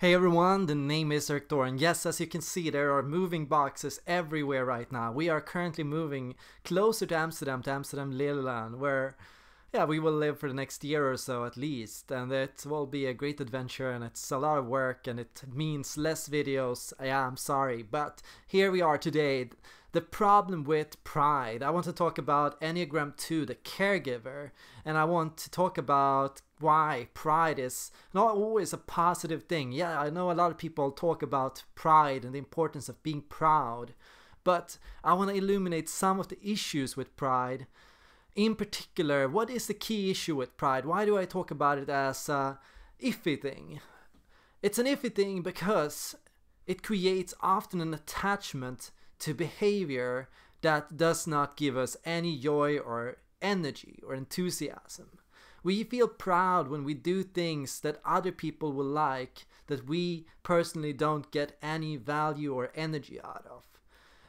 Hey everyone, the name is Erik Thor, and yes, as you can see, there are moving boxes everywhere right now. We are currently moving closer to Amsterdam Lilleland, where we will live for the next year or so at least, and it will be a great adventure, and it's a lot of work, and it means less videos. Yeah, I'm sorry, but here we are today. The problem with pride. I want to talk about Enneagram 2, the caregiver, and I want to talk about why pride is not always a positive thing. Yeah, I know a lot of people talk about pride and the importance of being proud, but I want to illuminate some of the issues with pride. In particular, what is the key issue with pride? Why do I talk about it as an iffy thing? It's an iffy thing because it creates often an attachment to behavior that does not give us any joy or energy or enthusiasm. We feel proud when we do things that other people will like, that we personally don't get any value or energy out of.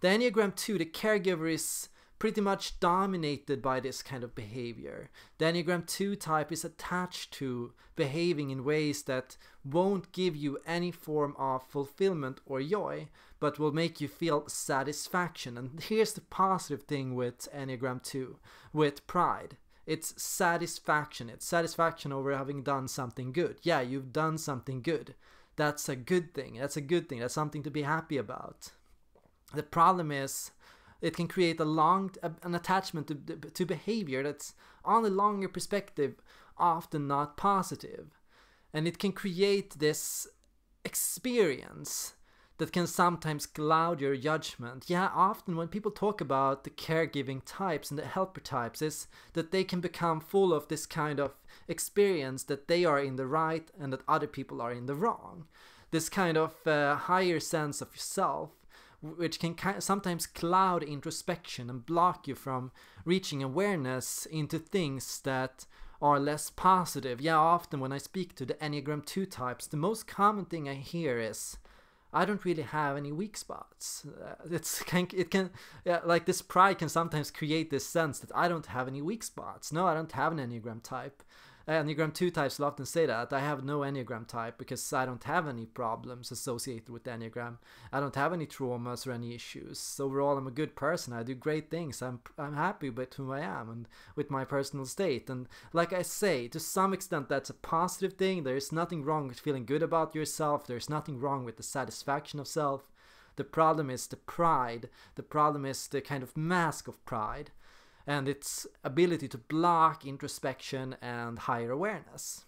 The Enneagram 2, the caregiver, is pretty much dominated by this kind of behavior. The Enneagram 2 type is attached to behaving in ways that won't give you any form of fulfillment or joy, but will make you feel satisfaction. And here's the positive thing with Enneagram 2, with pride. It's satisfaction. It's satisfaction over having done something good. Yeah, you've done something good. That's a good thing. That's a good thing. That's something to be happy about. The problem is it can create an attachment to behavior that's, on a longer perspective, often not positive. And it can create this experience that can sometimes cloud your judgment. Yeah, often when people talk about the caregiving types and the helper types is that they can become full of this kind of experience that they are in the right and that other people are in the wrong. This kind of higher sense of yourself, which can sometimes cloud introspection and block you from reaching awareness into things that are less positive. Yeah, often when I speak to the Enneagram 2 types, the most common thing I hear is, I don't really have any weak spots. Like this pride can sometimes create this sense that I don't have any weak spots. No, I don't have an Enneagram type. Enneagram 2 types will often say that I have no Enneagram type because I don't have any problems associated with Enneagram. I don't have any traumas or any issues. Overall, I'm a good person. I do great things. I'm happy with who I am and with my personal state. And like I say, to some extent, that's a positive thing. There is nothing wrong with feeling good about yourself. There's nothing wrong with the satisfaction of self. The problem is the pride. The problem is the kind of mask of pride and its ability to block introspection and higher awareness.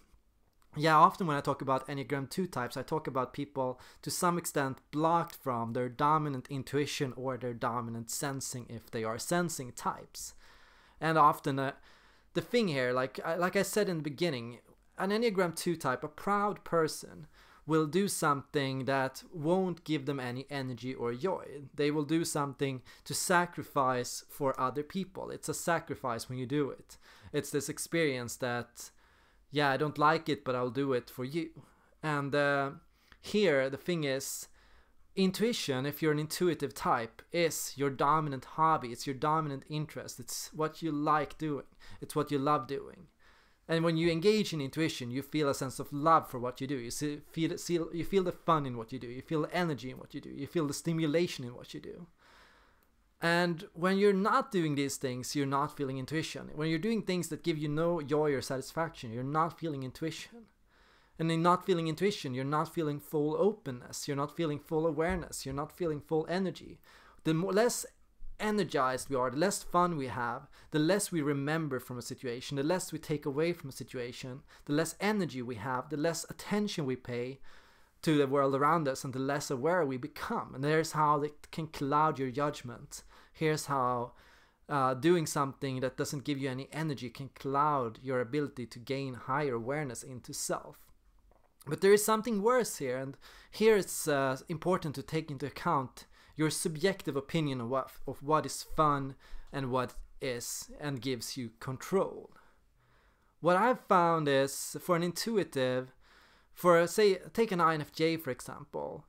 Yeah, often when I talk about Enneagram 2 types, I talk about people to some extent blocked from their dominant intuition or their dominant sensing if they are sensing types. And often the thing here, like I said in the beginning, an Enneagram 2 type, a proud person, will do something that won't give them any energy or joy. They will do something to sacrifice for other people. It's a sacrifice when you do it. It's this experience that, yeah, I don't like it, but I'll do it for you. And here, the thing is, intuition, if you're an intuitive type, is your dominant hobby. It's your dominant interest. It's what you like doing. It's what you love doing. And when you engage in intuition, you feel a sense of love for what you do. You feel the fun in what you do. You feel the energy in what you do. You feel the stimulation in what you do. And when you're not doing these things, you're not feeling intuition. When you're doing things that give you no joy or satisfaction, you're not feeling intuition. And in not feeling intuition, you're not feeling full openness. You're not feeling full awareness. You're not feeling full energy. The less energized we are, the less fun we have, the less we remember from a situation, the less we take away from a situation, the less energy we have, the less attention we pay to the world around us, and the less aware we become. And there's how it can cloud your judgment. Here's how doing something that doesn't give you any energy can cloud your ability to gain higher awareness into self. But there is something worse here, and here it's important to take into account your subjective opinion of what is fun and what is and gives you control. What I've found is, for an intuitive, take an INFJ for example,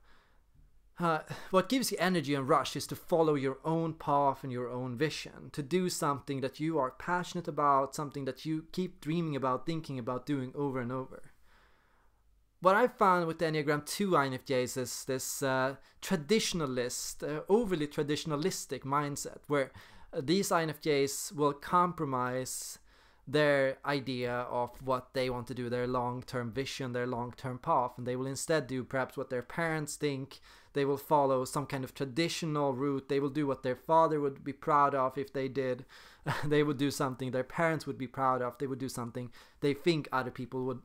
what gives you energy and rush is to follow your own path and your own vision, to do something that you are passionate about, something that you keep dreaming about, thinking about doing over and over. What I found with the Enneagram 2 INFJs is this traditionalist, overly traditionalistic mindset, where these INFJs will compromise their idea of what they want to do, their long-term vision, their long-term path, and they will instead do perhaps what their parents think. They will follow some kind of traditional route. They will do what their father would be proud of if they did. They would do something their parents would be proud of. They would do something they think other people would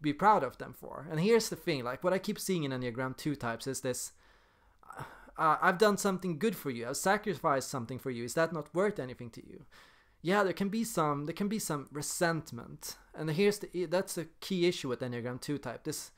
be proud of them for. And here's the thing, like what I keep seeing in Enneagram 2 types is this, I've done something good for you, I've sacrificed something for you, is that not worth anything to you? Yeah, there can be some resentment, and that's a key issue with Enneagram 2 type, this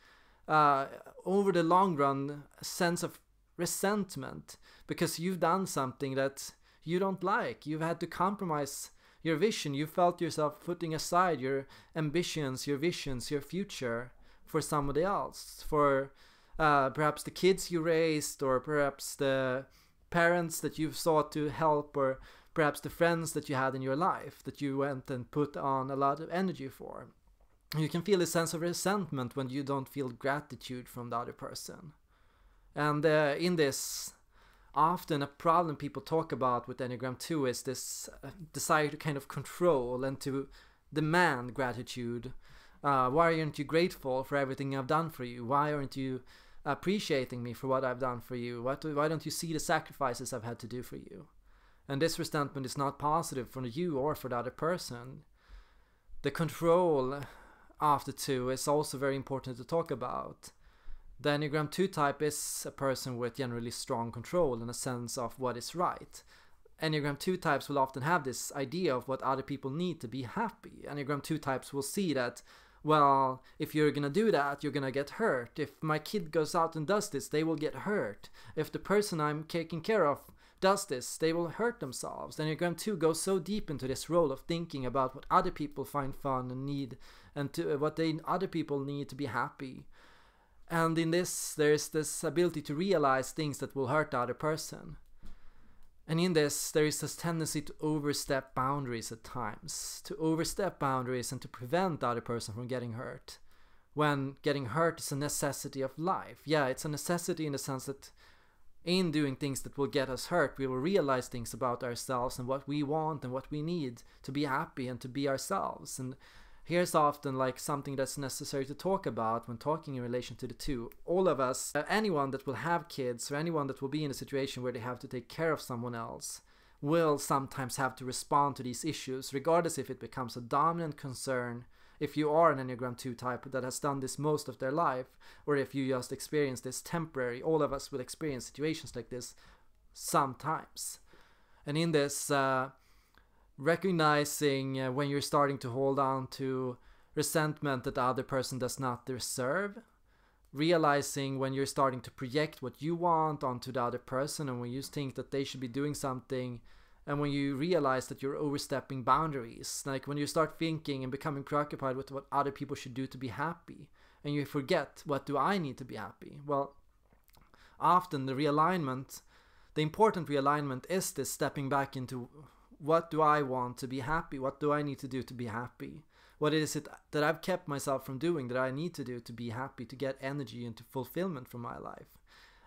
over the long run sense of resentment, because you've done something that you don't like, you've had to compromise your vision, you felt yourself putting aside your ambitions, your visions, your future for somebody else, for perhaps the kids you raised, or perhaps the parents that you've sought to help, or perhaps the friends that you had in your life that you went and put on a lot of energy for. You can feel a sense of resentment when you don't feel gratitude from the other person. And in this, often a problem people talk about with Enneagram 2 is this desire to kind of control and to demand gratitude. Why aren't you grateful for everything I've done for you? Why aren't you appreciating me for what I've done for you? Why don't you see the sacrifices I've had to do for you? And this resentment is not positive for you or for the other person. The control after 2 is also very important to talk about. The Enneagram 2 type is a person with generally strong control and a sense of what is right. Enneagram 2 types will often have this idea of what other people need to be happy. Enneagram 2 types will see that, well, if you're gonna do that, you're gonna get hurt. If my kid goes out and does this, they will get hurt. If the person I'm taking care of does this, they will hurt themselves. Enneagram 2 goes so deep into this role of thinking about what other people find fun and need, and other people need to be happy. And in this, there's this ability to realize things that will hurt the other person. And in this, there is this tendency to overstep boundaries at times, to overstep boundaries and to prevent the other person from getting hurt, when getting hurt is a necessity of life. Yeah, it's a necessity in the sense that in doing things that will get us hurt, we will realize things about ourselves and what we want and what we need to be happy and to be ourselves. And here's often like something that's necessary to talk about when talking in relation to the 2. All of us, anyone that will have kids or anyone that will be in a situation where they have to take care of someone else, will sometimes have to respond to these issues, regardless if it becomes a dominant concern, if you are an Enneagram 2 type that has done this most of their life, or if you just experience this temporary. All of us will experience situations like this sometimes. And in this, recognizing when you're starting to hold on to resentment that the other person does not deserve, realizing when you're starting to project what you want onto the other person and when you think that they should be doing something, and when you realize that you're overstepping boundaries, like when you start thinking and becoming preoccupied with what other people should do to be happy, and you forget, what do I need to be happy? Well, often the important realignment is this stepping back into, what do I want to be happy? What do I need to do to be happy? What is it that I've kept myself from doing that I need to do to be happy, to get energy and to fulfillment from my life?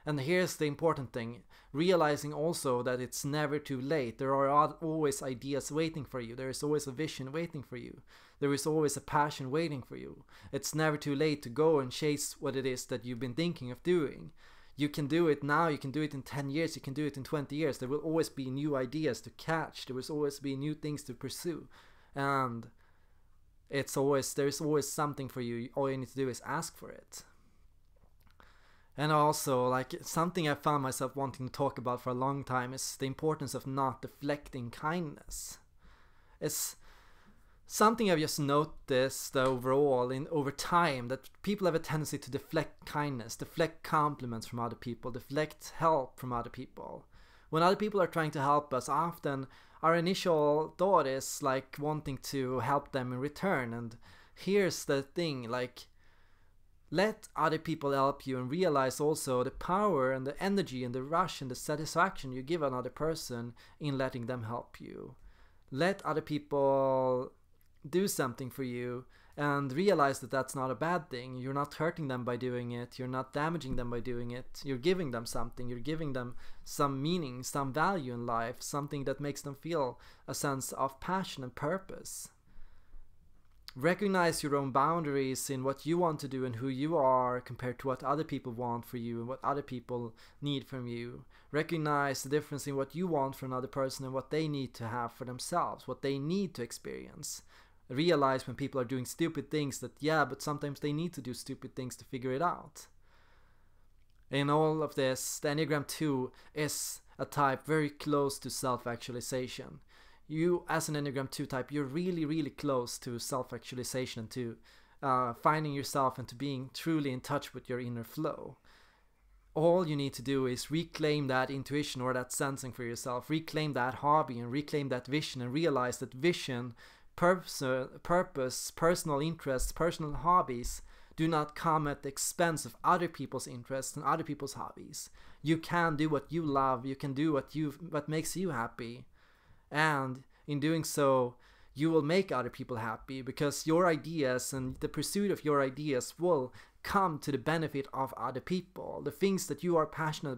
And here's the important thing, realizing also that it's never too late. There are always ideas waiting for you. There is always a vision waiting for you. There is always a passion waiting for you. It's never too late to go and chase what it is that you've been thinking of doing. You can do it now, you can do it in 10 years, you can do it in 20 years. There will always be new ideas to catch, there will always be new things to pursue. And there's always something for you, all you need to do is ask for it. And also, like, something I found myself wanting to talk about for a long time is the importance of not deflecting kindness. It's something I've just noticed overall over time, that people have a tendency to deflect kindness, deflect compliments from other people, deflect help from other people. When other people are trying to help us, often our initial thought is like wanting to help them in return. And here's the thing, like, let other people help you and realize also the power and the energy and the rush and the satisfaction you give another person in letting them help you. Let other people do something for you and realize that that's not a bad thing. You're not hurting them by doing it. You're not damaging them by doing it. You're giving them something. You're giving them some meaning, some value in life, something that makes them feel a sense of passion and purpose. Recognize your own boundaries in what you want to do and who you are compared to what other people want for you and what other people need from you. Recognize the difference in what you want for another person and what they need to have for themselves, what they need to experience. Realize when people are doing stupid things that, yeah, but sometimes they need to do stupid things to figure it out. In all of this, the Enneagram 2 is a type very close to self-actualization. You, as an Enneagram 2 type, you're really, really close to self-actualization, to finding yourself and to being truly in touch with your inner flow. All you need to do is reclaim that intuition or that sensing for yourself, reclaim that hobby and reclaim that vision, and realize that vision, purpose, personal interests, personal hobbies do not come at the expense of other people's interests and other people's hobbies. You can do what you love, you can do what makes you happy. And in doing so, you will make other people happy, because your ideas and the pursuit of your ideas will come to the benefit of other people. The things that you are passionate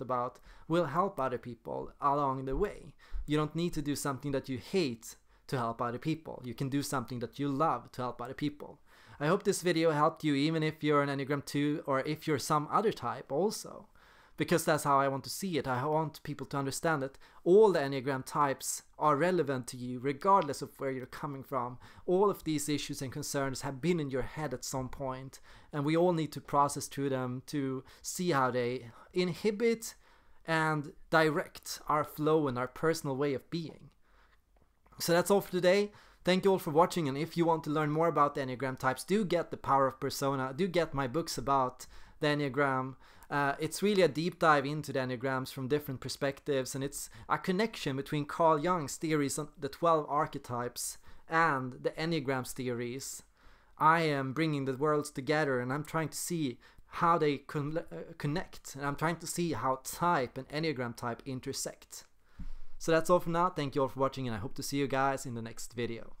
about will help other people along the way. You don't need to do something that you hate to help other people. You can do something that you love to help other people. I hope this video helped you, even if you're an Enneagram 2 or if you're some other type also. Because that's how I want to see it. I want people to understand that all the Enneagram types are relevant to you, regardless of where you're coming from. All of these issues and concerns have been in your head at some point, and we all need to process through them to see how they inhibit and direct our flow and our personal way of being. So that's all for today. Thank you all for watching, and if you want to learn more about the Enneagram types, do get The Power of Persona, do get my books about the Enneagram. It's really a deep dive into the Enneagrams from different perspectives, and it's a connection between Carl Jung's theories on the 12 archetypes and the Enneagram's theories. I am bringing the worlds together, and I'm trying to see how they connect, and I'm trying to see how type and Enneagram type intersect. So that's all for now. Thank you all for watching, and I hope to see you guys in the next video.